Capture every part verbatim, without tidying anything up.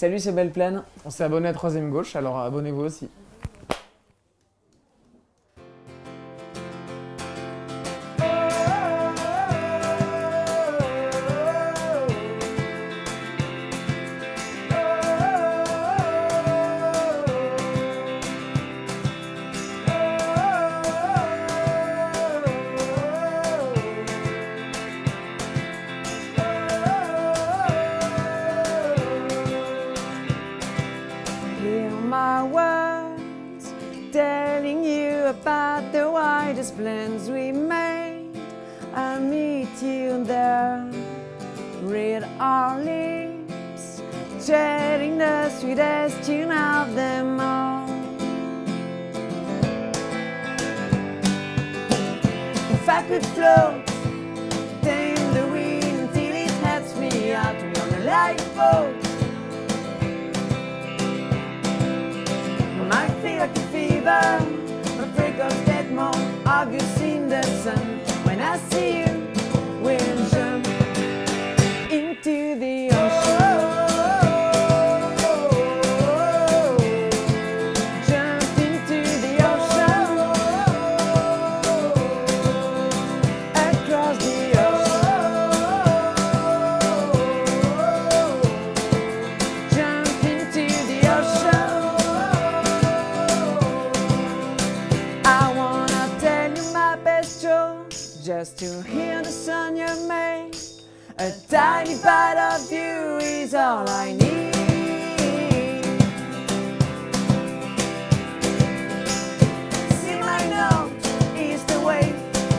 Salut, c'est Belle Plaine. On s'est abonné à Troisième Gauche, alors abonnez-vous aussi. My words, telling you about the widest plans we made. I'll meet you there. Read our lips, sharing the sweetest tune of them all. If I could float, tame the wind until it helps me out on a lifeboat. Like a fever, my freckles get more obvious in the sun. When I see you, we'll jump into the ocean. Jump into the ocean. Across the ocean. Jump into the ocean. Just to hear the sun you make, a tiny bite of you is all I need. See, my note is the way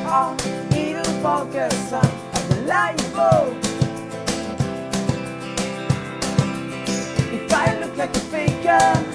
on it'll focus on the lifeboat. If I look like a faker,